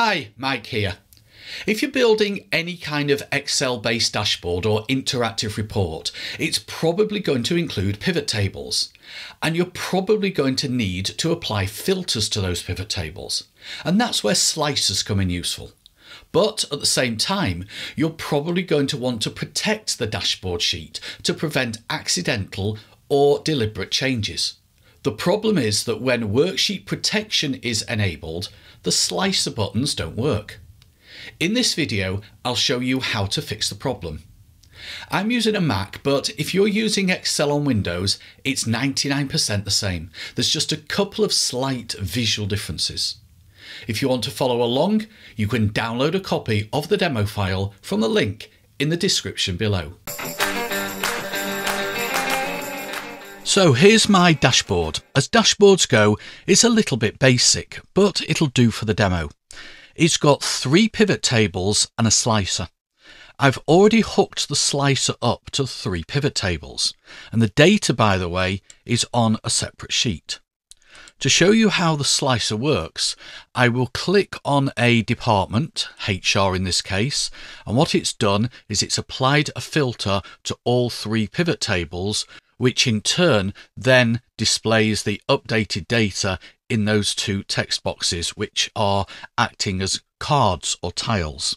Hi, Mike here. If you're building any kind of Excel-based dashboard or interactive report, it's probably going to include pivot tables. And you're probably going to need to apply filters to those pivot tables. And that's where slicers come in useful. But at the same time, you're probably going to want to protect the dashboard sheet to prevent accidental or deliberate changes. The problem is that when worksheet protection is enabled, the slicer buttons don't work. In this video, I'll show you how to fix the problem. I'm using a Mac, but if you're using Excel on Windows, it's 99% the same. There's just a couple of slight visual differences. If you want to follow along, you can download a copy of the demo file from the link in the description below. So here's my dashboard. As dashboards go, it's a little bit basic, but it'll do for the demo. It's got three pivot tables and a slicer. I've already hooked the slicer up to three pivot tables, and the data, by the way, is on a separate sheet. To show you how the slicer works, I will click on a department, HR in this case, and what it's done is it's applied a filter to all three pivot tables, which in turn then displays the updated data in those two text boxes, which are acting as cards or tiles.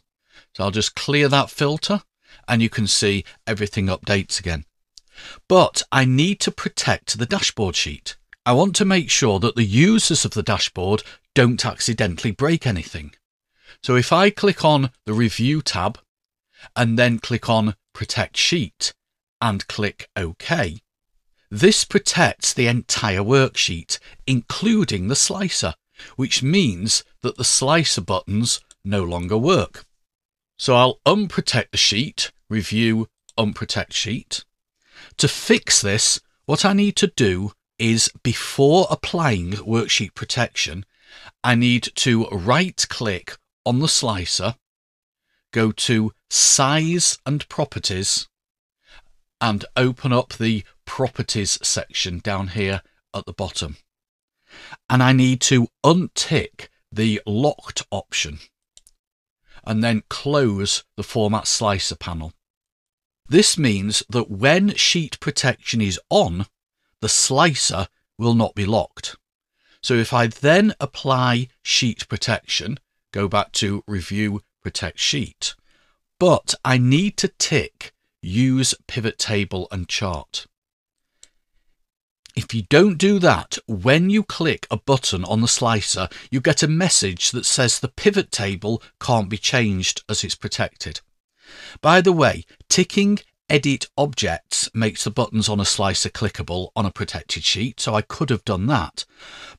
So I'll just clear that filter and you can see everything updates again. But I need to protect the dashboard sheet. I want to make sure that the users of the dashboard don't accidentally break anything. So if I click on the Review tab and then click on Protect Sheet and click OK, this protects the entire worksheet, including the slicer, which means that the slicer buttons no longer work. So I'll unprotect the sheet, review, unprotect sheet. To fix this, what I need to do is, before applying worksheet protection, I need to right-click on the slicer, go to Size and Properties, and open up the Properties section down here at the bottom. And I need to untick the locked option and then close the Format Slicer panel. This means that when sheet protection is on, the slicer will not be locked. So if I then apply sheet protection, go back to Review, Protect Sheet, but I need to tick Use Pivot Table and Chart. If you don't do that, when you click a button on the slicer, you get a message that says the pivot table can't be changed as it's protected. By the way, ticking Edit Objects makes the buttons on a slicer clickable on a protected sheet, so I could have done that.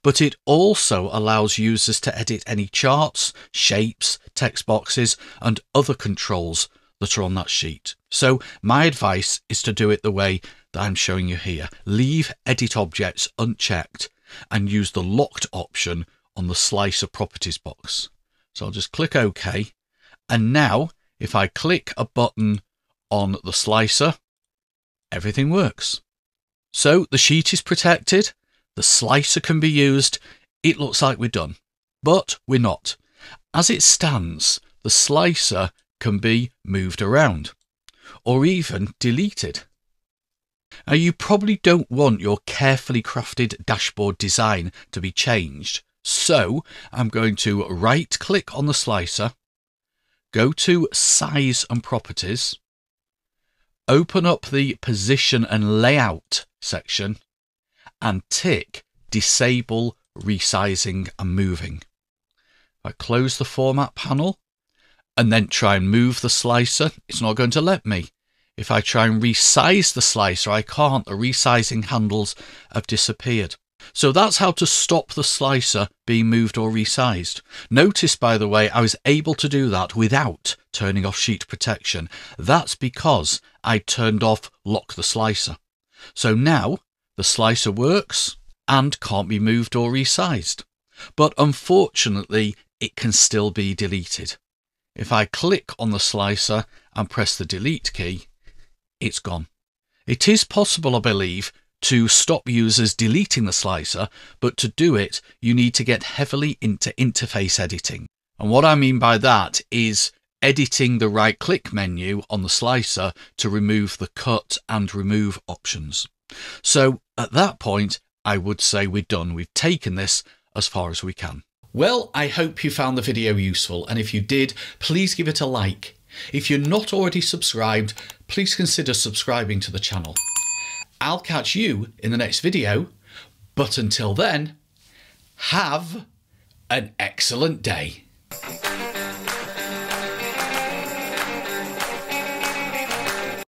But it also allows users to edit any charts, shapes, text boxes, and other controls that are on that sheet. So my advice is to do it the way that I'm showing you here. Leave Edit Objects unchecked and use the locked option on the slicer properties box. So I'll just click OK. And now if I click a button on the slicer, everything works. So the sheet is protected, the slicer can be used, it looks like we're done, but we're not. As it stands, the slicer can be moved around or even deleted. Now, you probably don't want your carefully crafted dashboard design to be changed, so I'm going to right click on the slicer, go to Size and Properties, open up the Position and Layout section and tick Disable Resizing and Moving. I close the format panel and then try and move the slicer, it's not going to let me. If I try and resize the slicer, I can't. The resizing handles have disappeared. So that's how to stop the slicer being moved or resized. Notice, by the way, I was able to do that without turning off sheet protection. That's because I turned off lock the slicer. So now the slicer works and can't be moved or resized. But unfortunately, it can still be deleted. If I click on the slicer and press the delete key, it's gone. It is possible, I believe, to stop users deleting the slicer, but to do it, you need to get heavily into interface editing. And what I mean by that is editing the right-click menu on the slicer to remove the cut and remove options. So at that point, I would say we're done. We've taken this as far as we can. Well, I hope you found the video useful, and if you did, please give it a like. If you're not already subscribed, please consider subscribing to the channel. I'll catch you in the next video, but until then, have an excellent day.